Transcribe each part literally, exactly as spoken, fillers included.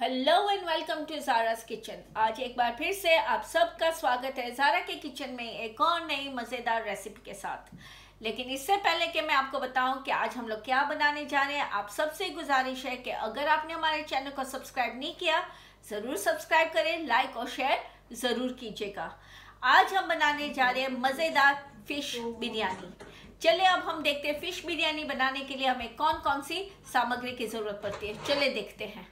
Hello and welcome to ज़ारा'स kitchen. आज एक बार फिर से आप सबका स्वागत है ज़ारा के किचन में एक और नई मज़ेदार रेसिपी के साथ। लेकिन इससे पहले कि मैं आपको बताऊं कि आज हम लोग क्या बनाने जा रहे हैं, आप सबसे गुजारिश है कि अगर आपने हमारे चैनल को सब्सक्राइब नहीं किया, ज़रूर सब्सक्राइब करें, लाइक और शेयर ज़रूर कीजिएगा। आज हम बनाने जा रहे हैं मज़ेदार फिश बिरयानी। चलिए अब हम देखते हैं फिश बिरयानी बनाने के लिए हमें कौन कौन सी सामग्री की ज़रूरत पड़ती है, चलिए देखते हैं।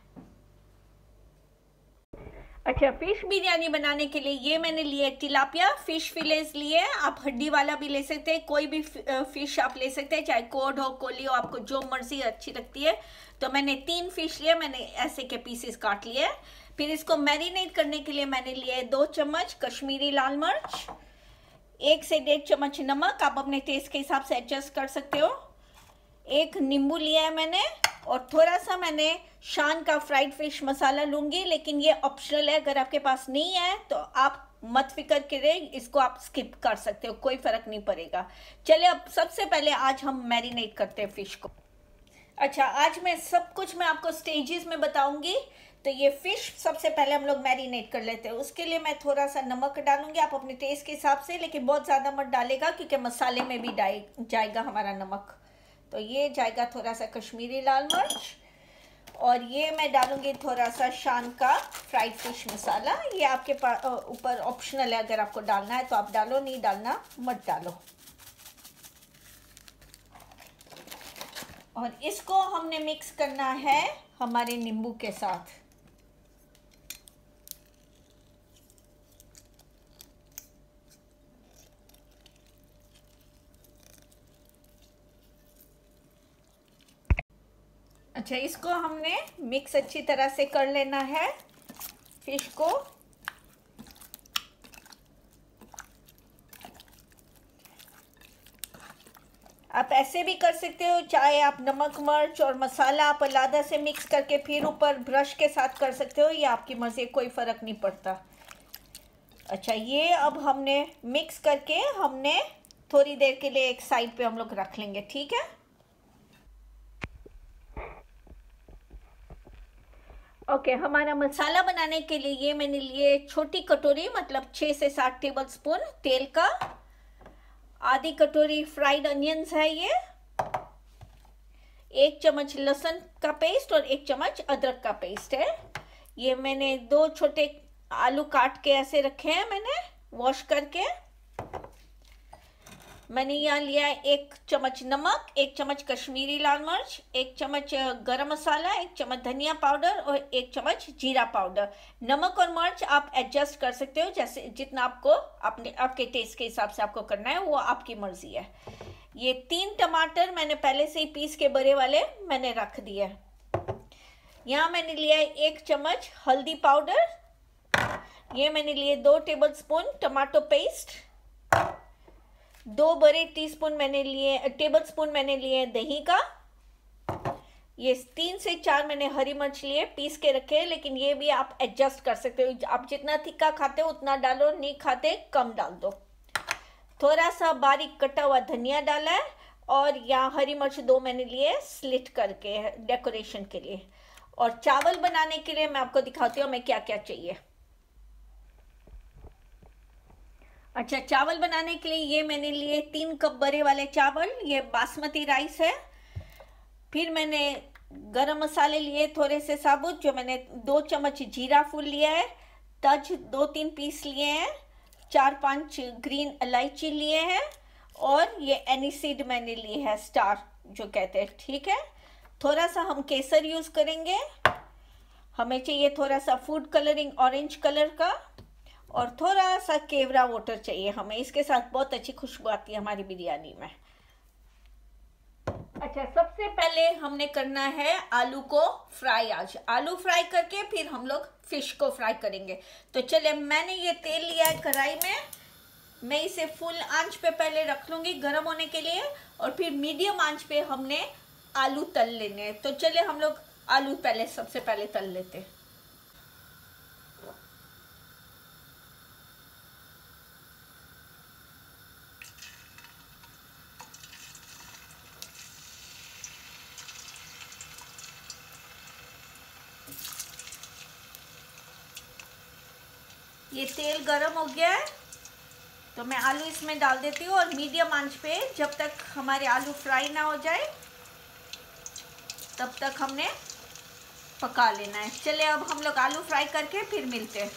अच्छा, फिश बिरयानी बनाने के लिए ये मैंने लिए टिलापिया फिश फिलेस लिए, आप हड्डी वाला भी ले सकते हैं, कोई भी फिश आप ले सकते हैं, चाहे कोड हो कोली हो, आपको जो मर्जी अच्छी लगती है। तो मैंने तीन फिश लिए, मैंने ऐसे के पीसेस काट लिए। फिर इसको मैरिनेट करने के लिए मैंने लिए दो चम्मच कश्मीरी लाल मिर्च, एक से डेढ़ चम्मच नमक, आप अपने टेस्ट के हिसाब से एडजस्ट कर सकते हो। एक नींबू लिया है मैंने, और थोड़ा सा मैंने शान का फ्राइड फिश मसाला लूँगी, लेकिन ये ऑप्शनल है, अगर आपके पास नहीं है तो आप मत फिक्र करें, इसको आप स्किप कर सकते हो, कोई फ़र्क नहीं पड़ेगा। चलिए अब सबसे पहले आज हम मैरिनेट करते हैं फ़िश को। अच्छा, आज मैं सब कुछ मैं आपको स्टेजेस में बताऊंगी। तो ये फ़िश सबसे पहले हम लोग मैरिनेट कर लेते हैं। उसके लिए मैं थोड़ा सा नमक डालूंगी, आप अपने टेस्ट के हिसाब से, लेकिन बहुत ज़्यादा मत डालेगा क्योंकि मसाले में भी डाल जाएगा हमारा नमक। तो ये जाएगा थोड़ा सा कश्मीरी लाल मिर्च, और ये मैं डालूंगी थोड़ा सा शान का फ्राइड फिश मसाला। ये आपके ऊपर ऑप्शनल है, अगर आपको डालना है तो आप डालो, नहीं डालना मत डालो। और इसको हमने मिक्स करना है हमारे नींबू के साथ। अच्छा, इसको हमने मिक्स अच्छी तरह से कर लेना है फिश को। आप ऐसे भी कर सकते हो, चाहे आप नमक मिर्च और मसाला आप अलग से मिक्स करके फिर ऊपर ब्रश के साथ कर सकते हो, ये आपकी मर्जी, कोई फ़र्क नहीं पड़ता। अच्छा, ये अब हमने मिक्स करके हमने थोड़ी देर के लिए एक साइड पे हम लोग रख लेंगे, ठीक है। ओके okay, हमारा मसाला बनाने के लिए ये मैंने लिए छोटी कटोरी, मतलब छः से सात टेबलस्पून तेल का, आधी कटोरी फ्राइड अनियंस है ये, एक चम्मच लहसुन का पेस्ट और एक चम्मच अदरक का पेस्ट है। ये मैंने दो छोटे आलू काट के ऐसे रखे हैं, मैंने वॉश करके। मैंने यहाँ लिया एक चम्मच नमक, एक चम्मच कश्मीरी लाल मिर्च, एक चम्मच गरम मसाला, एक चम्मच धनिया पाउडर और एक चम्मच जीरा पाउडर। नमक और मिर्च आप एडजस्ट कर सकते हो, जैसे जितना आपको अपने आपके टेस्ट के हिसाब से आपको करना है, वो आपकी मर्जी है। ये तीन टमाटर मैंने पहले से ही पीस के बड़े वाले मैंने रख दिए। यहाँ मैंने लिया एक चम्मच हल्दी पाउडर, ये मैंने लिए दो टेबल स्पून टमाटो पेस्ट, दो बड़े टीस्पून मैंने लिए टेबलस्पून मैंने लिए दही का। ये तीन से चार मैंने हरी मिर्च लिए, पीस के रखे हैं, लेकिन ये भी आप एडजस्ट कर सकते हो, आप जितना तिक्का खाते हो उतना डालो, नहीं खाते कम डाल दो। थोड़ा सा बारीक कटा हुआ धनिया डाला है, और यहाँ हरी मिर्च दो मैंने लिए स्लिट करके डेकोरेशन के लिए। और चावल बनाने के लिए मैं आपको दिखाती हूँ हमें क्या क्या चाहिए। अच्छा, चावल बनाने के लिए ये मैंने लिए तीन कप बड़े वाले चावल, ये बासमती राइस है। फिर मैंने गरम मसाले लिए थोड़े से साबुत, जो मैंने दो चम्मच जीरा फूल लिया है, तज दो तीन पीस लिए हैं, चार पांच ग्रीन इलायची लिए हैं, और ये एनिसीड मैंने ली है स्टार जो कहते हैं, ठीक है। थोड़ा सा हम केसर यूज़ करेंगे, हमें चाहिए थोड़ा सा फूड कलरिंग ऑरेंज कलर का, और थोड़ा सा केवरा वाटर चाहिए हमें, इसके साथ बहुत अच्छी खुशबू आती है हमारी बिरयानी में। अच्छा, सबसे पहले हमने करना है आलू को फ्राई। आज आलू फ्राई करके फिर हम लोग फिश को फ्राई करेंगे। तो चले, मैंने ये तेल लिया है कढ़ाई में, मैं इसे फुल आंच पे पहले रख लूँगी गर्म होने के लिए, और फिर मीडियम आंच पे हमने आलू तल लेने हैं। तो चले हम लोग आलू पहले सबसे पहले तल लेते हैं। ये तेल गरम हो गया है तो मैं आलू इसमें डाल देती हूँ और मीडियम आंच पे जब तक हमारे आलू फ्राई ना हो जाए तब तक हमने पका लेना है। चले अब हम लोग आलू फ्राई करके फिर मिलते हैं।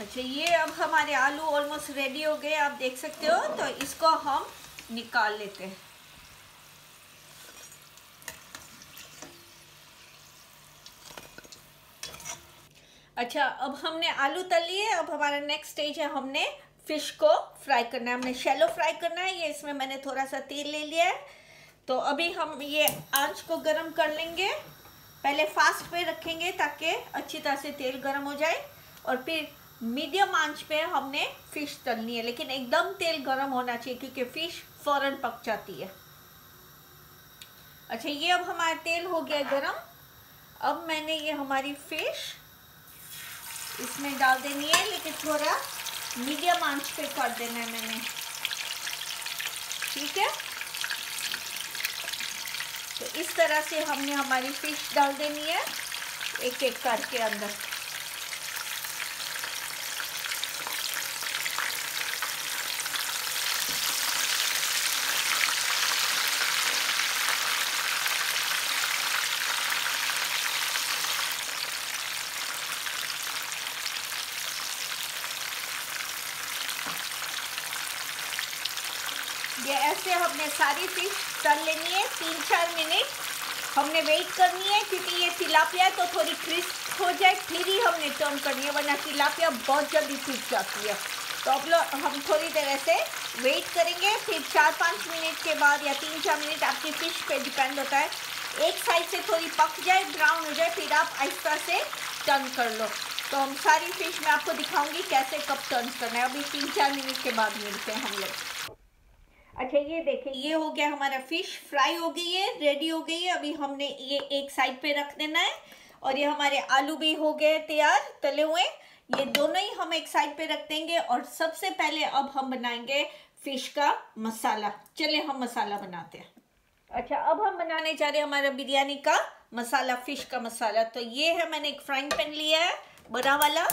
अच्छा ये अब हमारे आलू ऑलमोस्ट रेडी हो गए, आप देख सकते हो, तो इसको हम निकाल लेते हैं। अच्छा अब हमने आलू तल लिए, अब हमारा नेक्स्ट स्टेज है, हमने फिश को फ्राई करना है, हमने शैलो फ्राई करना है। ये इसमें मैंने थोड़ा सा तेल ले लिया है तो अभी हम ये आंच को गर्म कर लेंगे। पहले फास्ट पे रखेंगे ताकि अच्छी तरह से तेल गर्म हो जाए और फिर मीडियम आंच पे हमने फिश तलनी है, लेकिन एकदम तेल गरम होना चाहिए क्योंकि फिश फौरन पक जाती है। अच्छा ये अब हमारा तेल हो गया गरम, अब मैंने ये हमारी फिश इसमें डाल देनी है, लेकिन थोड़ा मीडियम आंच पे कर देना है मैंने, ठीक है। तो इस तरह से हमने हमारी फिश डाल देनी है एक एक करके अंदर। ये ऐसे हमने सारी फिश तल लेनी है, तीन चार मिनट हमने वेट करनी है क्योंकि ये तिलापिया तो थोड़ी क्रिस्प हो जाए फिर ही हमने टर्न करनी है, वरना तिलापिया बहुत जल्दी टूट जाती है। तो अब लोग हम थोड़ी देर ऐसे वेट करेंगे, फिर चार पाँच मिनट के बाद या तीन चार मिनट आपकी फ़िश पे डिपेंड होता है, एक साइड से थोड़ी पक जाए, ब्राउन हो जाए, फिर आप आहिस्ता से टर्न कर लो। तो हम सारी फिश मैं आपको दिखाऊँगी कैसे कब टर्न करना है, अभी तीन चार मिनट के बाद मिलते हैं हम लोग। अच्छा ये देखिए ये हो गया हमारा फिश फ्राई हो गई है, रेडी हो गई है। अभी हमने ये एक साइड पे रख देना है और ये हमारे आलू भी हो गए तैयार तले हुए, ये दोनों ही हम एक साइड पे रख देंगे। और सबसे पहले अब हम बनाएंगे फिश का मसाला, चले हम मसाला बनाते हैं। अच्छा अब हम बनाने जा रहे हैं हमारा बिरयानी का मसाला, फिश का मसाला। तो ये है मैंने एक फ्राइंग पैन लिया है बड़ा वाला,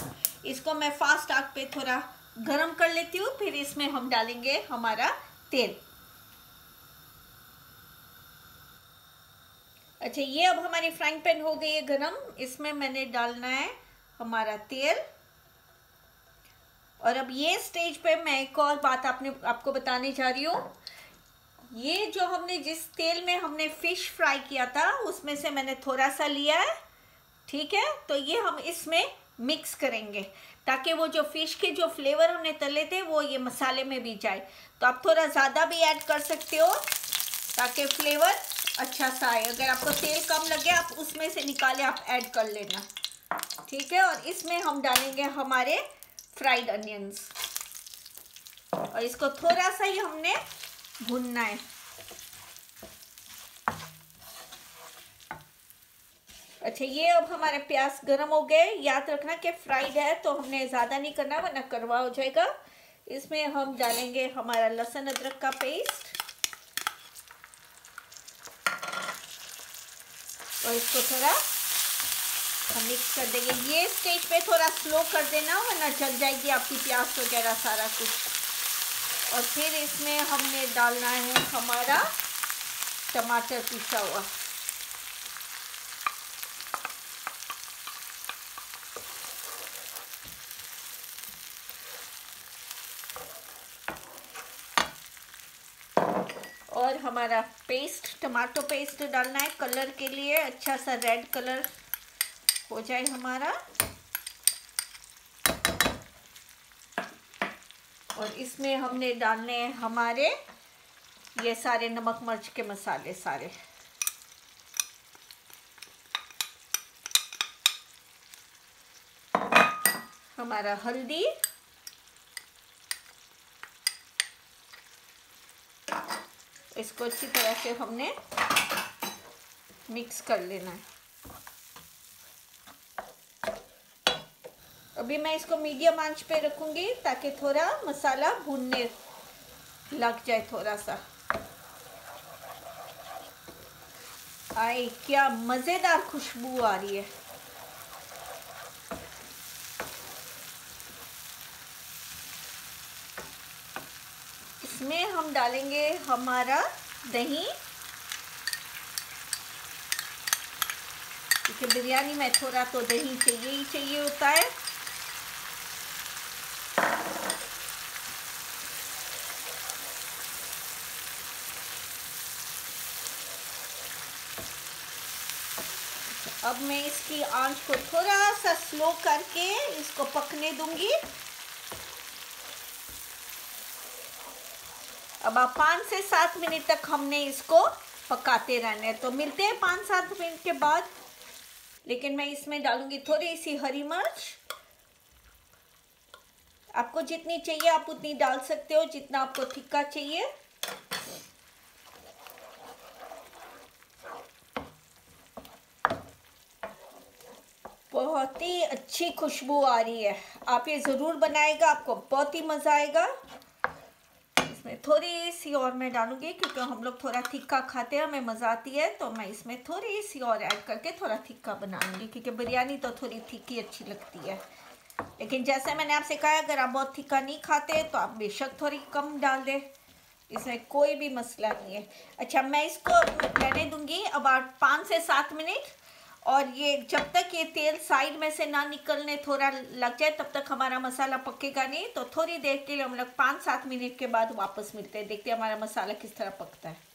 इसको मैं फास्ट आग पे थोड़ा गर्म कर लेती हूँ, फिर इसमें हम डालेंगे हमारा तेल। अच्छा ये अब हमारी फ्राइंग पैन हो गई है गरम, इसमें मैंने डालना है हमारा तेल। और अब ये स्टेज पे मैं एक और बात आपने आपको बताने जा रही हूँ, ये जो हमने जिस तेल में हमने फिश फ्राई किया था उसमें से मैंने थोड़ा सा लिया है, ठीक है। तो ये हम इसमें मिक्स करेंगे ताकि वो जो फिश के जो फ्लेवर हमने तले थे वो ये मसाले में भी जाए। तो आप थोड़ा ज़्यादा भी ऐड कर सकते हो ताकि फ्लेवर अच्छा सा आए। अगर आपको तेल कम लगे आप उसमें से निकाले आप ऐड कर लेना, ठीक है। और इसमें हम डालेंगे हमारे फ्राइड अनियंस और इसको थोड़ा सा ही हमने भुनना है। अच्छा ये अब हमारे प्याज गरम हो गए, याद रखना कि फ्राइड है तो हमने ज़्यादा नहीं करना वरना कड़वा हो जाएगा। इसमें हम डालेंगे हमारा लहसुन अदरक का पेस्ट और इसको थोड़ा हम मिक्स कर देंगे। ये स्टेज पे थोड़ा स्लो कर देना वरना जल जाएगी आपकी प्याज वगैरह सारा कुछ। और फिर इसमें हमने डालना है हमारा टमाटर पीसा हुआ, और हमारा पेस्ट टमाटो पेस्ट डालना है कलर के लिए, अच्छा सा रेड कलर हो जाए हमारा। और इसमें हमने डालने हैं हमारे ये सारे नमक मिर्च के मसाले सारे। हमारा हल्दी इसको अच्छी तरह से हमने मिक्स कर लेना है। अभी मैं इसको मीडियम आंच पे रखूंगी ताकि थोड़ा मसाला भुनने लग जाए थोड़ा सा। आए, क्या मज़ेदार खुशबू आ रही है। इसमें हम डालेंगे हमारा दही, क्योंकि बिरयानी में थोड़ा तो दही चाहिए ही चाहिए होता है। अब मैं इसकी आंच को थोड़ा सा स्लो करके इसको पकने दूंगी। अब आप पाँच से सात मिनट तक हमने इसको पकाते रहना है। तो मिलते हैं पाँच सात मिनट के बाद। लेकिन मैं इसमें डालूंगी थोड़ी सी हरी मिर्च। आपको जितनी चाहिए आप उतनी डाल सकते हो, जितना आपको तिक्का चाहिए। बहुत ही अच्छी खुशबू आ रही है, आप ये ज़रूर बनाएगा, आपको बहुत ही मज़ा आएगा। इसमें थोड़ी सी और मैं डालूंगी, क्योंकि हम लोग थोड़ा तिक्का खाते हैं, हमें मज़ा आती है, तो मैं इसमें थोड़ी सी और ऐड करके थोड़ा तिक्का बनाऊंगी, क्योंकि बिरयानी तो थोड़ी तिक्की अच्छी लगती है। लेकिन जैसे मैंने आपसे कहा, अगर आप बहुत तिक्का नहीं खाते तो आप बेशक थोड़ी कम डाल दें, इसमें कोई भी मसला नहीं है। अच्छा, मैं इसको रहने दूँगी अब आप पाँच से सात मिनट, और ये जब तक ये तेल साइड में से ना निकलने थोड़ा लग जाए तब तक हमारा मसाला पकेगा नहीं। तो थोड़ी देर के लिए हम लोग पाँच सात मिनट के बाद वापस मिलते हैं, देखते हैं हमारा मसाला किस तरह पकता है।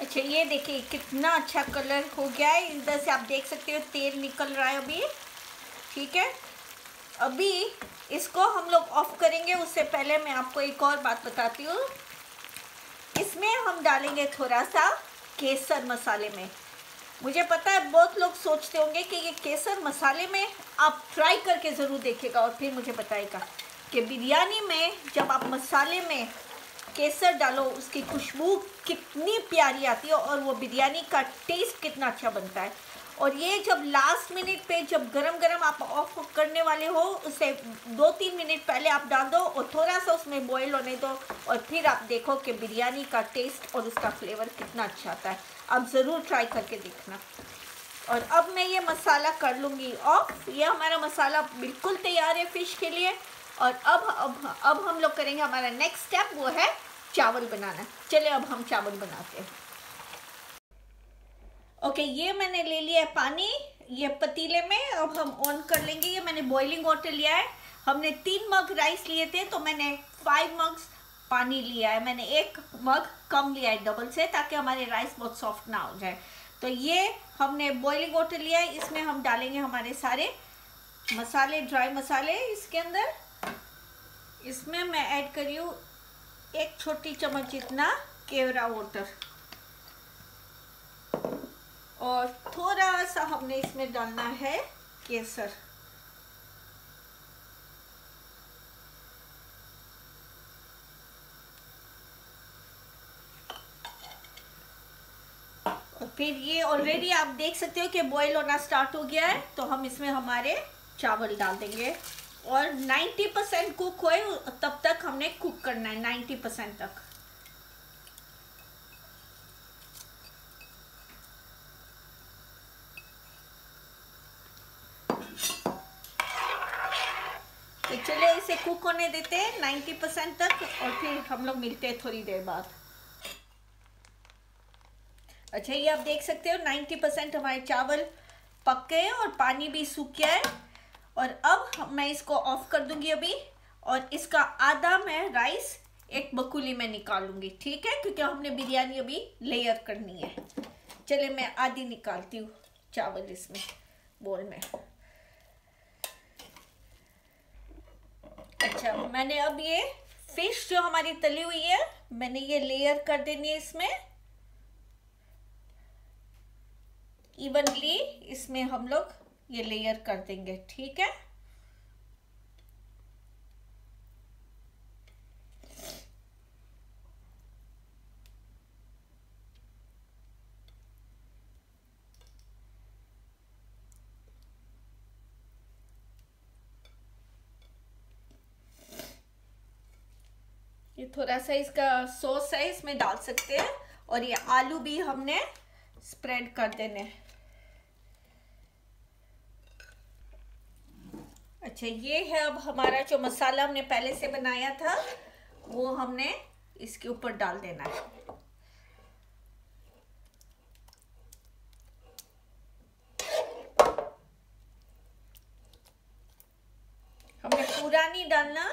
अच्छा, ये देखिए कितना अच्छा कलर हो गया है, इधर से आप देख सकते हो तेल निकल रहा है अभी। ठीक है, अभी इसको हम लोग ऑफ करेंगे। उससे पहले मैं आपको एक और बात बताती हूँ, इसमें हम डालेंगे थोड़ा सा केसर मसाले में। मुझे पता है बहुत लोग सोचते होंगे कि ये केसर मसाले में, आप ट्राई करके ज़रूर देखिएगा और फिर मुझे बताइएगा कि बिरयानी में जब आप मसाले में केसर डालो उसकी खुशबू कितनी प्यारी आती है और वो बिरयानी का टेस्ट कितना अच्छा बनता है। और ये जब लास्ट मिनट पे, जब गरम गरम आप ऑफ करने वाले हो, उसे दो तीन मिनट पहले आप डाल दो और थोड़ा सा उसमें बॉईल होने दो, और फिर आप देखो कि बिरयानी का टेस्ट और उसका फ्लेवर कितना अच्छा आता है। आप ज़रूर ट्राई करके देखना। और अब मैं ये मसाला कर लूँगी ऑफ। ये हमारा मसाला बिल्कुल तैयार है फ़िश के लिए। और अब अब अब हम लोग करेंगे हमारा नेक्स्ट स्टेप, वो है चावल बनाना। चलिए अब हम चावल बनाते हैं। ओके, ये मैंने ले लिया है पानी ये पतीले में। अब हम ऑन कर लेंगे। ये मैंने बॉइलिंग वाटर लिया है। हमने तीन मग राइस लिए थे, तो मैंने फाइव मग्स पानी लिया है। मैंने एक मग कम लिया है डबल से, ताकि हमारे राइस बहुत सॉफ्ट ना हो जाए। तो ये हमने बॉइलिंग वाटर लिया है, इसमें हम डालेंगे हमारे सारे मसाले, ड्राई मसाले इसके अंदर। इसमें मैं ऐड कर रही हूँ एक छोटी चम्मच जितना केवरा वाटर, और थोड़ा सा हमने इसमें डालना है केसर। और फिर ये ऑलरेडी आप देख सकते हो कि बॉईल होना स्टार्ट हो गया है, तो हम इसमें हमारे चावल डाल देंगे। और नब्बे परसेंट कुक होए तब तक हमने कुक करना है, नब्बे परसेंट तक। तो चलिए इसे कुक होने देते हैं नब्बे परसेंट तक, और फिर हम लोग मिलते हैं थोड़ी देर बाद। अच्छा, ये आप देख सकते हो नब्बे परसेंट हमारे चावल पक गए और पानी भी सूख गया है। और अब मैं इसको ऑफ कर दूंगी अभी, और इसका आधा मैं राइस एक बकुली में निकालूंगी। ठीक है, क्योंकि हमने बिरयानी अभी लेयर करनी है। चले मैं आधी निकालती हूँ चावल इसमें बोल में। अच्छा, मैंने अब ये फिश जो हमारी तली हुई है, मैंने ये लेयर कर देनी है इसमें इवनली। इसमें हम लोग ये लेयर कर देंगे। ठीक है, ये थोड़ा सा इसका सॉस है, इसमें डाल सकते हैं। और ये आलू भी हमने स्प्रेड कर देने। अच्छा ये है अब हमारा जो मसाला हमने पहले से बनाया था वो हमने इसके ऊपर डाल देना है। हमने पूरा नहीं डालना,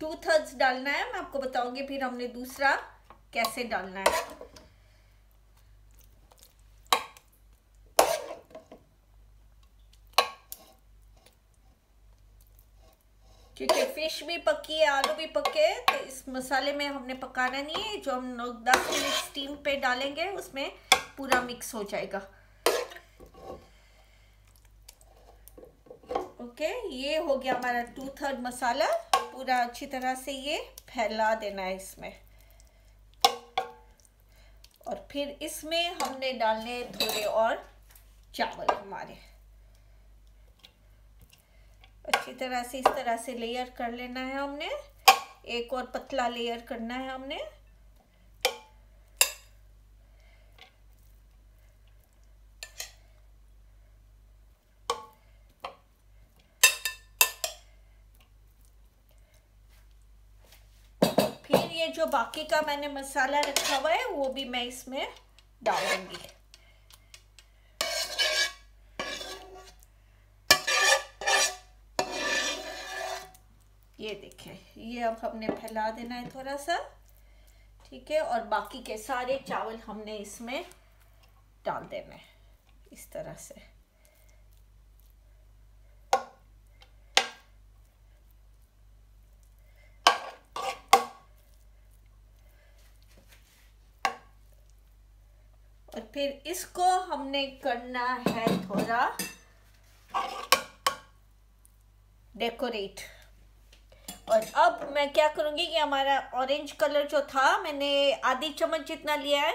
टू थर्ड्स डालना है। मैं आपको बताऊंगी फिर हमने दूसरा कैसे डालना है। क्योंकि फिश भी पकी है, आलू भी पके हैं, तो इस मसाले में हमने पकाना नहीं है। जो हम लोग दस मिनट स्टीम पे डालेंगे उसमें पूरा मिक्स हो जाएगा। ओके, ये हो गया हमारा टू थर्ड मसाला। पूरा अच्छी तरह से ये फैला देना है इसमें। और फिर इसमें हमने डालने थोड़े और चावल हमारे। अच्छी तरह से इस तरह से लेयर कर लेना है हमने, एक और पतला लेयर करना है हमने। फिर ये जो बाकी का मैंने मसाला रखा हुआ है वो भी मैं इसमें डालूंगी। ये देखें, ये अब हमने फैला देना है थोड़ा सा, ठीक है। और बाकी के सारे चावल हमने इसमें डाल देना है इस तरह से। और फिर इसको हमने करना है थोड़ा डेकोरेट। और अब मैं क्या करूँगी कि हमारा ऑरेंज कलर जो था मैंने आधी चम्मच जितना लिया है,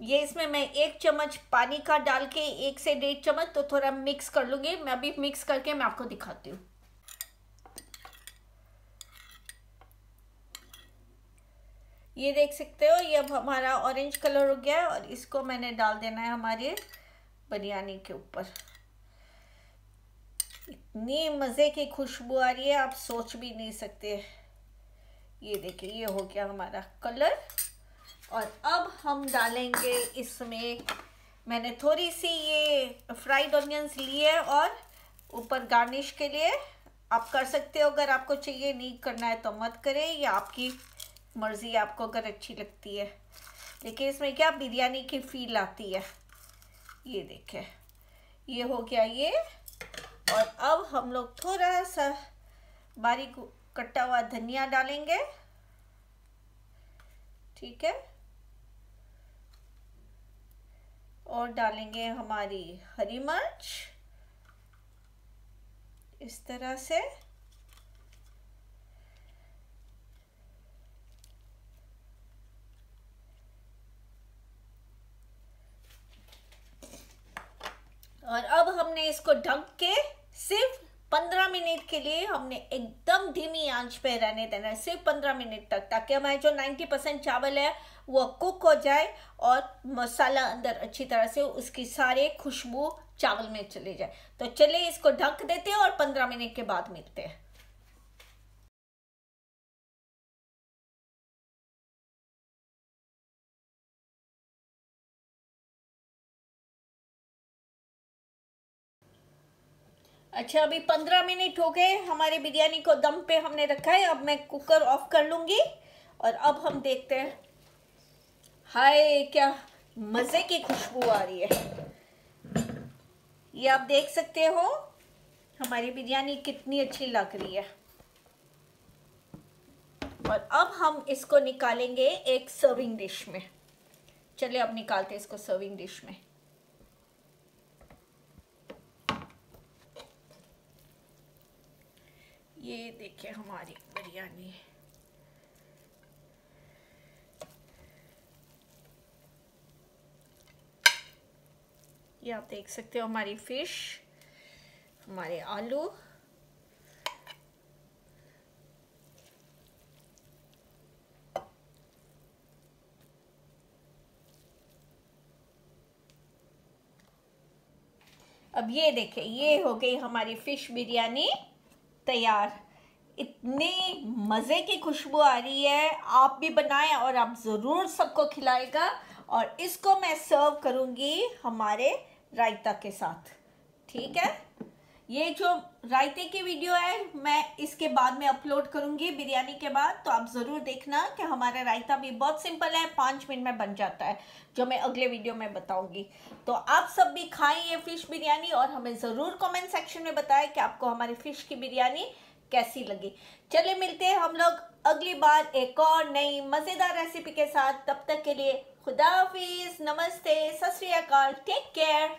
ये इसमें मैं एक चम्मच पानी का डाल के एक से डेढ़ चम्मच तो थोड़ा मिक्स कर लूँगी। मैं अभी मिक्स करके मैं आपको दिखाती हूँ। ये देख सकते हो, ये अब हमारा ऑरेंज कलर हो गया है। और इसको मैंने डाल देना है हमारे बिरयानी के ऊपर। इतनी मज़े की खुशबू आ रही है, आप सोच भी नहीं सकते। ये देखिए, ये हो गया हमारा कलर। और अब हम डालेंगे इसमें, मैंने थोड़ी सी ये फ्राइड ऑनियंस ली है और ऊपर गार्निश के लिए। आप कर सकते हो, अगर आपको चाहिए, नहीं करना है तो मत करें, ये आपकी मर्ज़ी। आपको अगर अच्छी लगती है, लेकिन इसमें क्या बिरयानी की फील आती है। ये देखें, ये हो गया ये। और अब हम लोग थोड़ा सा बारीक कटा हुआ धनिया डालेंगे, ठीक है। और डालेंगे हमारी हरी मिर्च इस तरह से। और अब हमने इसको ढक के सिर्फ पंद्रह मिनट के लिए हमने एकदम धीमी आंच पे रहने देना है, सिर्फ पंद्रह मिनट तक, ताकि हमारे जो नब्बे परसेंट चावल है वो कुक हो जाए और मसाला अंदर अच्छी तरह से उसकी सारे खुशबू चावल में चले जाए। तो चले इसको ढक देते हैं और पंद्रह मिनट के बाद मिलते हैं। अच्छा, अभी पंद्रह मिनट हो गए, हमारे बिरयानी को दम पे हमने रखा है। अब मैं कुकर ऑफ कर लूँगी और अब हम देखते हैं। हाय, क्या मज़े की खुशबू आ रही है। ये आप देख सकते हो हमारी बिरयानी कितनी अच्छी लग रही है। और अब हम इसको निकालेंगे एक सर्विंग डिश में। चलिए अब निकालते हैं इसको सर्विंग डिश में। ये देखिए हमारी बिरयानी। ये आप देख सकते हो हमारी फिश, हमारे आलू। अब ये देखें, ये हो गई हमारी फ़िश बिरयानी तैयार। इतने मज़े की खुशबू आ रही है, आप भी बनाएं और आप ज़रूर सबको खिलाएगा। और इसको मैं सर्व करूँगी हमारे रायता के साथ, ठीक है। ये जो रायते की वीडियो है मैं इसके बाद में अपलोड करूँगी बिरयानी के बाद, तो आप ज़रूर देखना कि हमारा रायता भी बहुत सिंपल है, पाँच मिनट में बन जाता है, जो मैं अगले वीडियो में बताऊँगी। तो आप सब भी खाएं ये फ़िश बिरयानी और हमें ज़रूर कमेंट सेक्शन में बताएं कि आपको हमारी फ़िश की बिरयानी कैसी लगी। चले मिलते हैं हम लोग अगली बार एक और नई मज़ेदार रेसिपी के साथ। तब तक के लिए खुदा हाफिज़, नमस्ते, सत श्री अकाल, टेक केयर।